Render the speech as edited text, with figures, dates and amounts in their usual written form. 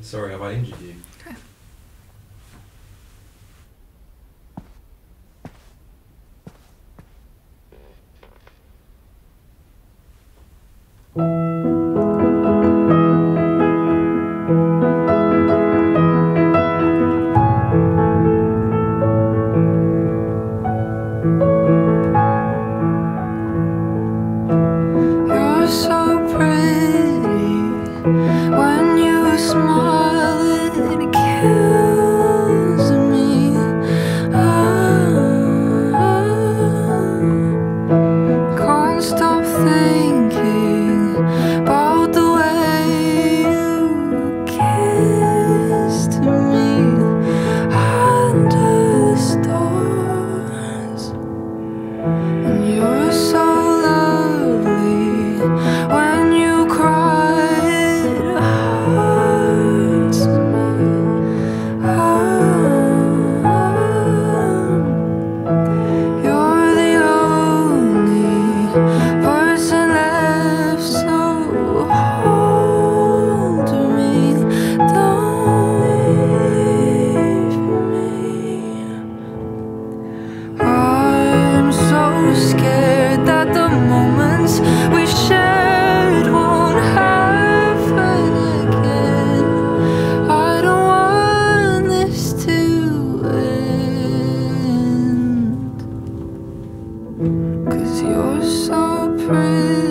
Sorry, have I injured you? Okay. You're so pretty when you smile. Scared that the moments we shared won't happen again. I don't want this to end, 'cause you're so pretty.